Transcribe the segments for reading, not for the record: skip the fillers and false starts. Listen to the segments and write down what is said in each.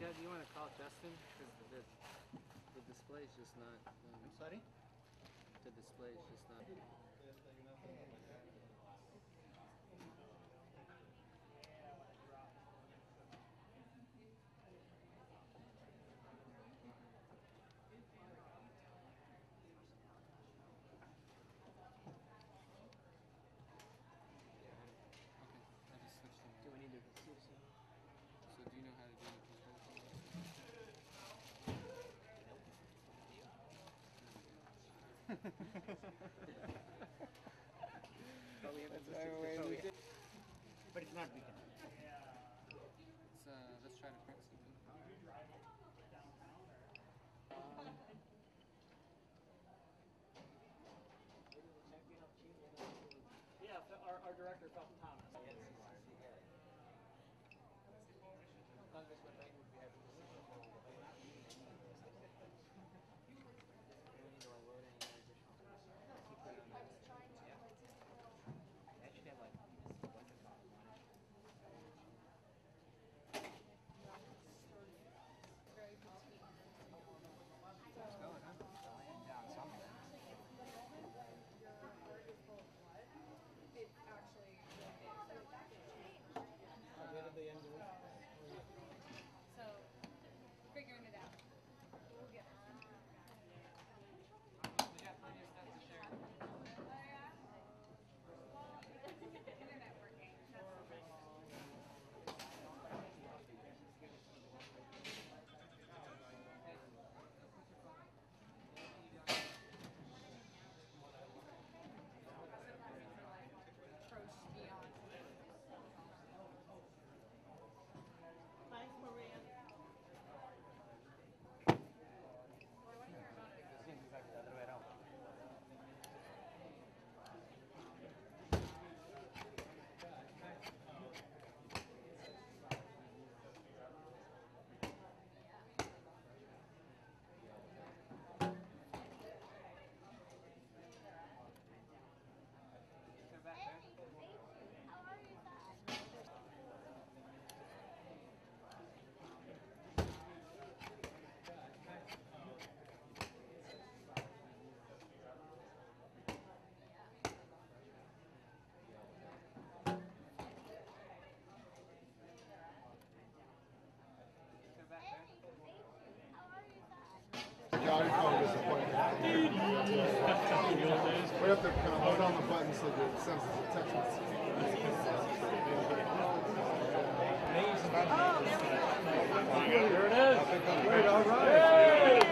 Dad, do you want to call Justin? Because the display is just not... I'm sorry? The display is just not... But it's not weekend. It's, let's try to crack something. Yeah, our director felt Thomas. Congressman Lang would be happy to see the I was trying to actually have like this one of my very petite. It's going up. It's laying down something. Your article was, it actually changed. The end of it. So, figuring it out. We'll get it. We got plenty of stuff to share. Oh, yeah? Well, internet working. That's the thing. Sometimes it's like approach beyond. Thanks, Maria. We have to kind of hold on the button so that it senses the text message. Oh, there we go. Here it is. Great, all right.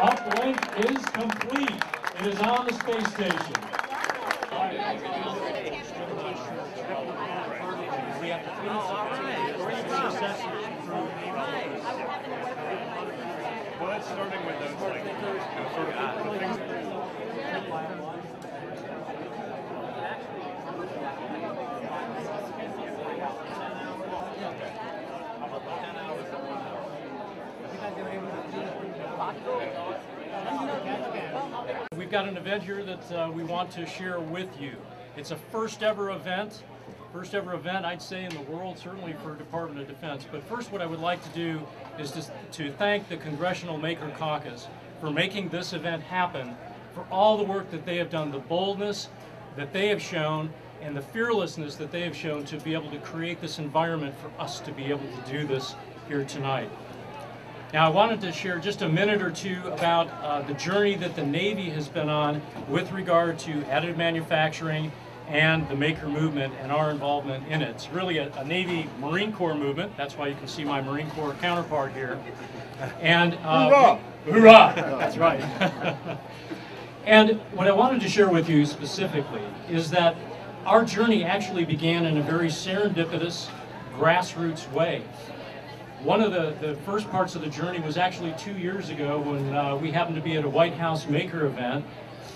Uplink is complete. It is on the space station. We have to finish. Oh, all right. Where are you from? Well, that's starting with those like, sort of things. We've got an event here that we want to share with you. It's a first ever event I'd say in the world, certainly for Department of Defense. But first what I would like to do is to thank the Congressional Maker Caucus for making this event happen, for all the work that they have done, the boldness that they have shown, and the fearlessness that they have shown to be able to create this environment for us to be able to do this here tonight. Now I wanted to share just a minute or two about the journey that the Navy has been on with regard to additive manufacturing and the maker movement and our involvement in it. It's really a Navy Marine Corps movement. That's why you can see my Marine Corps counterpart here. And hoorah! Hoorah! That's right. And what I wanted to share with you specifically is that our journey actually began in a very serendipitous, grassroots way. One of the first parts of the journey was actually 2 years ago when we happened to be at a White House Maker event,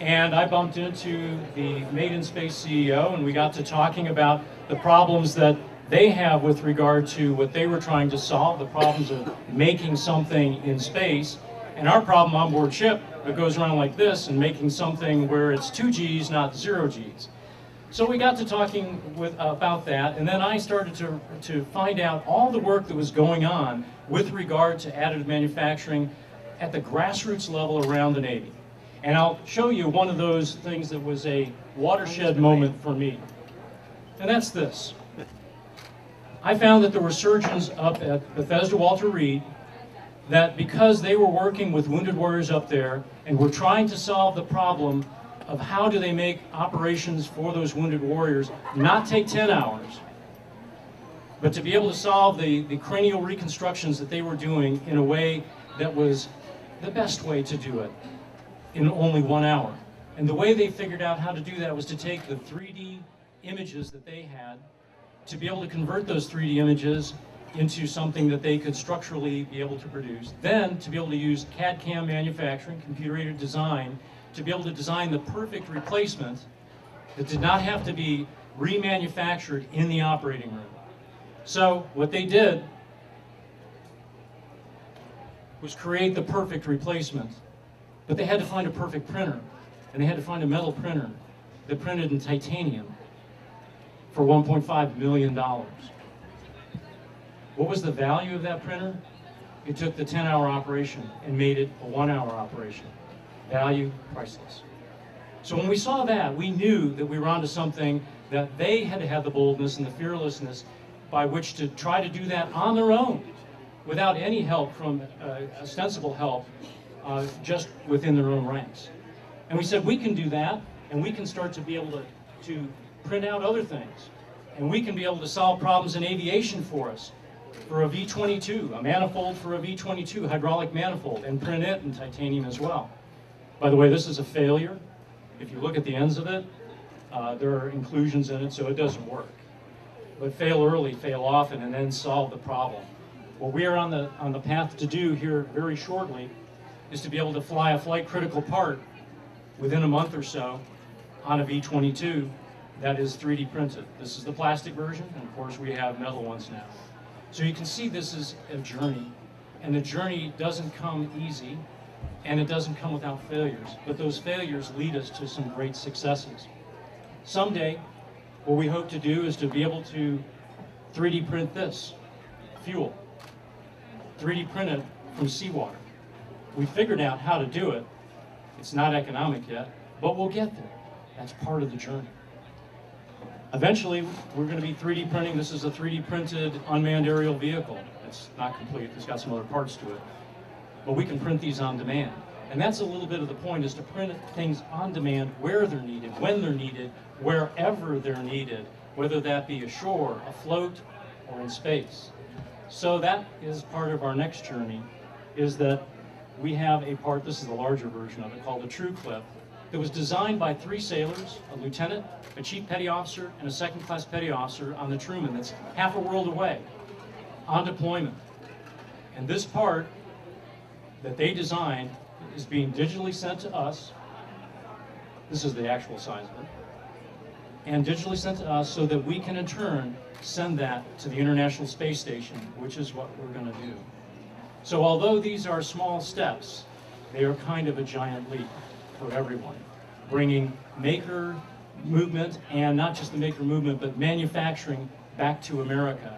and I bumped into the Made in Space CEO, and we got to talking about the problems that they have with regard to what they were trying to solve, the problems of making something in space. And our problem on board ship, it goes around like this and making something where it's 2 G's, not 0 G's. So we got to talking about that, and then I started to find out all the work that was going on with regard to additive manufacturing at the grassroots level around the Navy. And I'll show you one of those things that was a watershed moment for me. And that's this. I found that there were surgeons up at Bethesda Walter Reed that, because they were working with wounded warriors up there and were trying to solve the problem of how do they make operations for those wounded warriors not take 10 hours, but to be able to solve the cranial reconstructions that they were doing in a way that was the best way to do it in only 1 hour. And the way they figured out how to do that was to take the 3D images that they had, to be able to convert those 3D images into something that they could structurally be able to produce, then to be able to use CAD-CAM manufacturing, computer-aided design, to be able to design the perfect replacement that did not have to be remanufactured in the operating room. So what they did was create the perfect replacement, but they had to find a perfect printer, and they had to find a metal printer that printed in titanium for $1.5 million. What was the value of that printer? It took the 10-hour operation and made it a 1-hour operation. Value, priceless. So when we saw that, we knew that we were onto something, that they had to have the boldness and the fearlessness by which to try to do that on their own, without any help from, ostensible help, just within their own ranks. And we said, we can do that, and we can start to be able to print out other things. And we can be able to solve problems in aviation for us, for a V-22, a manifold for a V-22, hydraulic manifold, and print it in titanium as well. By the way, this is a failure. If you look at the ends of it, there are inclusions in it, so it doesn't work. But fail early, fail often, and then solve the problem. What we are on the path to do here very shortly is to be able to fly a flight critical part within a month or so on a V-22 that is 3D printed. This is the plastic version, and of course we have metal ones now. So you can see this is a journey, and the journey doesn't come easy. And it doesn't come without failures, but those failures lead us to some great successes. Someday, what we hope to do is to be able to 3D print this, fuel, 3D print it from seawater. We figured out how to do it. It's not economic yet, but we'll get there. That's part of the journey. Eventually, we're going to be 3D printing. This is a 3D printed unmanned aerial vehicle. It's not complete. It's got some other parts to it. But we can print these on demand. And that's a little bit of the point, is to print things on demand where they're needed, when they're needed, wherever they're needed, whether that be ashore, afloat, or in space. So that is part of our next journey, is that we have a part, this is the larger version of it, called a True Clip, that was designed by 3 sailors, a lieutenant, a chief petty officer, and a second-class petty officer on the Truman that's half a world away, on deployment. And this part that they designed is being digitally sent to us. This is the actual size of it. And digitally sent to us so that we can in turn send that to the International Space Station, which is what we're going to do. So although these are small steps, they are kind of a giant leap for everyone, bringing maker movement, and not just the maker movement, but manufacturing back to America,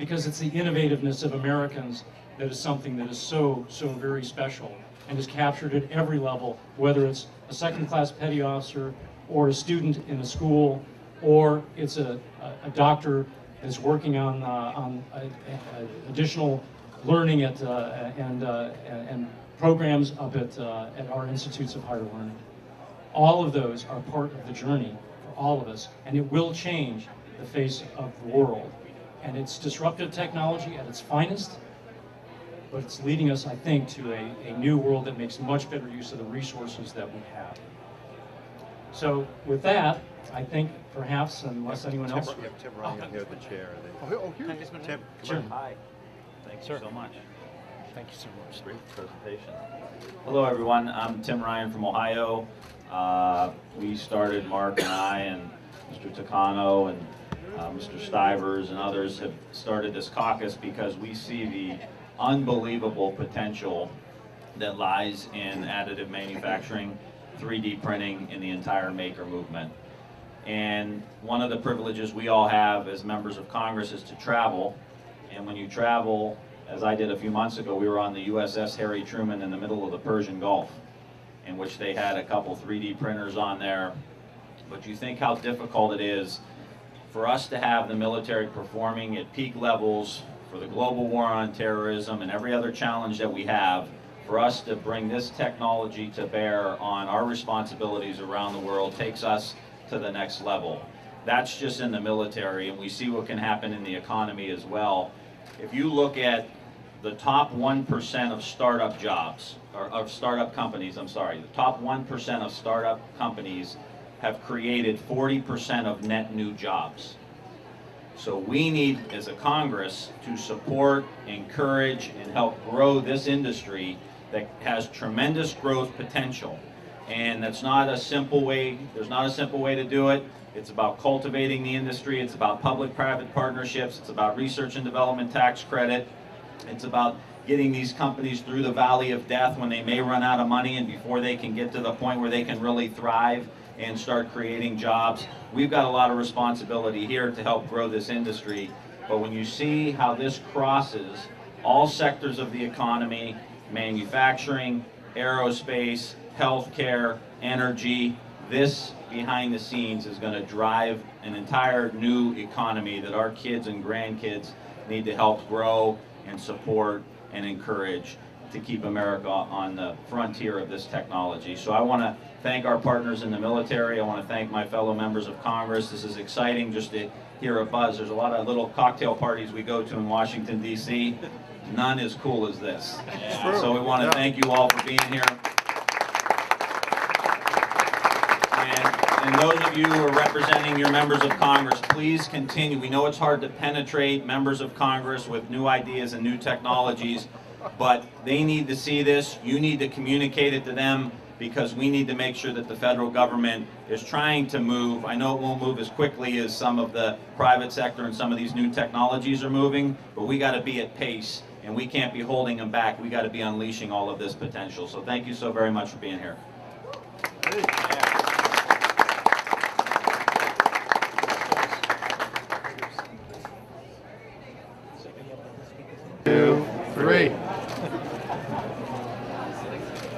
because it's the innovativeness of Americans that is something that is so, so very special and is captured at every level, whether it's a second-class petty officer or a student in a school, or it's a doctor that's working on additional learning at, and programs up at our institutes of higher learning. All of those are part of the journey for all of us, and it will change the face of the world. And it's disruptive technology at its finest, but it's leading us, I think, to a new world that makes much better use of the resources that we have. So with that, I think perhaps, unless anyone else... We have Tim Ryan here, the chair. Oh, here is Tim. Sure. Hi. Thank you so much. Thank you so much. Great presentation. Hello, everyone. I'm Tim Ryan from Ohio. We started, Mark and I and Mr. Takano and Mr. Stivers and others have started this caucus because we see the unbelievable potential that lies in additive manufacturing, 3D printing, and the entire maker movement. And one of the privileges we all have as members of Congress is to travel. And when you travel, as I did a few months ago, we were on the USS Harry Truman in the middle of the Persian Gulf, in which they had a couple 3D printers on there. But you think how difficult it is for us to have the military performing at peak levels for the global war on terrorism and every other challenge that we have, for us to bring this technology to bear on our responsibilities around the world takes us to the next level. That's just in the military, and we see what can happen in the economy as well. If you look at the top 1% of startup jobs, or of startup companies, I'm sorry, the top 1% of startup companies have created 40% of net new jobs. So we need, as a Congress, to support, encourage, and help grow this industry that has tremendous growth potential. And that's not a simple way, there's not a simple way to do it. It's about cultivating the industry, it's about public-private partnerships, it's about research and development tax credit, it's about getting these companies through the valley of death when they may run out of money and before they can get to the point where they can really thrive and start creating jobs. We've got a lot of responsibility here to help grow this industry. But when you see how this crosses all sectors of the economy, manufacturing, aerospace, healthcare, energy, this behind the scenes is going to drive an entire new economy that our kids and grandkids need to help grow and support and encourage to keep America on the frontier of this technology. So I want to thank our partners in the military. I want to thank my fellow members of Congress. This is exciting just to hear a buzz. There's a lot of little cocktail parties we go to in Washington, D.C. None as cool as this. Yeah. So we want to thank you all for being here. And those of you who are representing your members of Congress, please continue. We know it's hard to penetrate members of Congress with new ideas and new technologies, but they need to see this. You need to communicate it to them, because we need to make sure that the federal government is trying to move. I know it won't move as quickly as some of the private sector and some of these new technologies are moving, but we got to be at pace, and we can't be holding them back. We got to be unleashing all of this potential. So thank you so very much for being here. Two, three.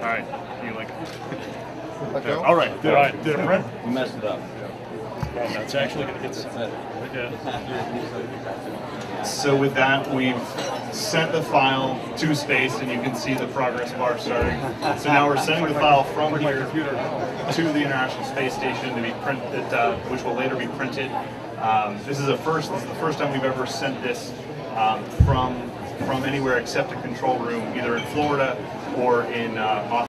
All right, you like it? All right, all right, different. We messed it up. Yeah. That's actually going to hit something. Yeah. So with that, we've sent the file to space, and you can see the progress bar starting. So now we're sending the file from here to the International Space Station to be printed, which will later be printed. This is a first. This is the first time we've ever sent this from anywhere except a control room, either in Florida or in